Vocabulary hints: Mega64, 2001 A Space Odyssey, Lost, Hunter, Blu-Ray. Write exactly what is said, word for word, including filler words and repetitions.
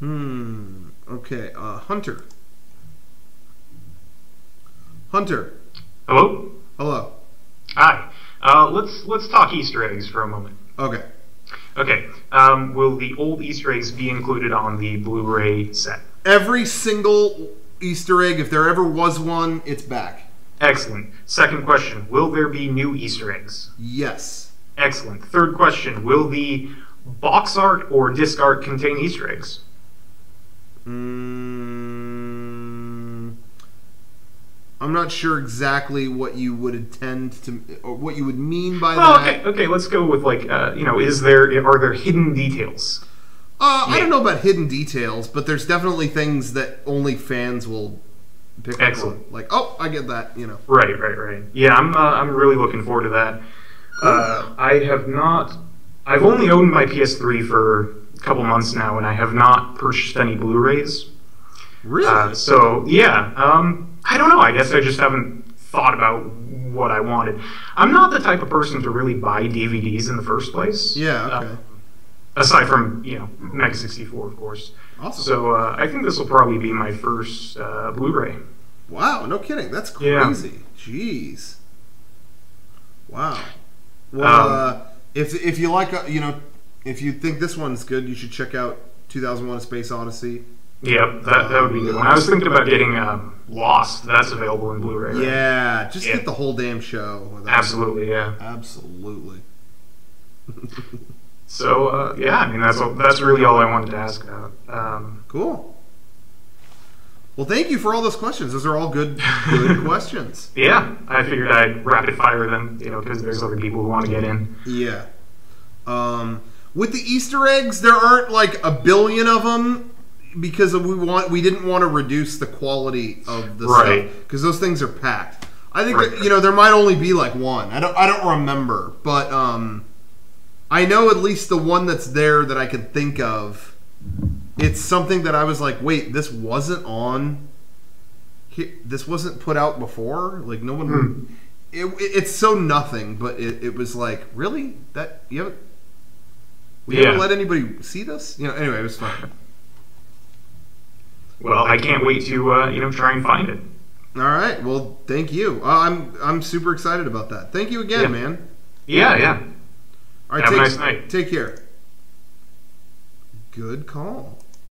Hmm. Okay. Uh, Hunter. Hunter. Hello. Hello. Hi. Uh, let's let's talk Easter eggs for a moment. Okay. Okay. Um, will the old Easter eggs be included on the Blu-ray set? Every single Easter egg, if there ever was one, it's back. Excellent. Second question: will there be new Easter eggs? Yes. Excellent. Third question: will the box art or disc art contain Easter eggs? Mm, I'm not sure exactly what you would intend to, or what you would mean by well, that. Okay, okay, let's go with like, uh, you know, is there are there hidden details? Uh, I don't know about hidden details, but there's definitely things that only fans will pick Excellent. up on. Like, oh, I get that, you know. Right, right, right. Yeah, I'm uh, I'm really looking forward to that. Cool. Uh, I have not. I've only owned my P S three for a couple months now, and I have not purchased any Blu-rays. Really? Uh, so, yeah. Um, I don't know. I guess I just haven't thought about what I wanted. I'm not the type of person to really buy D V Ds in the first place. Yeah, okay. Uh, aside from, you know, Mega sixty-four, of course. Awesome. So, uh, I think this will probably be my first uh, Blu-ray. Wow, no kidding. That's crazy. Yeah. Jeez. Wow. Well, um, uh... If, if you like, you know, if you think this one's good, you should check out two thousand one A Space Odyssey. Yeah, that, that would be good. When I was thinking about getting um, Lost, that's available in Blu-ray. Right? Yeah, just yeah. get the whole damn show. Absolutely, yeah. Absolutely. So, uh, yeah, I mean, that's all, that's really all I wanted to ask about. Um, cool. Well, thank you for all those questions. Those are all good, good questions. Yeah, I figured I'd rapid fire them, you know, because there's other people who want to get in. Yeah. Um, with the Easter eggs, there aren't like a billion of them because we want we didn't want to reduce the quality of the right. stuff because those things are packed. I think right. that, you know, there might only be like one. I don't I don't remember, but um, I know at least the one that's there that I can think of. It's something that I was like, wait, this wasn't on, this wasn't put out before? Like, no one, mm. it, it, it's so nothing, but it, it was like, really? That, you haven't, we yeah. haven't let anybody see this? You know, anyway, it was fun. Well, I can't wait to, uh, you know, try and find it. All right, well, thank you. Uh, I'm, I'm super excited about that. Thank you again, yeah. man. Yeah, yeah. All right, Have take, a nice night. Take care. Good call.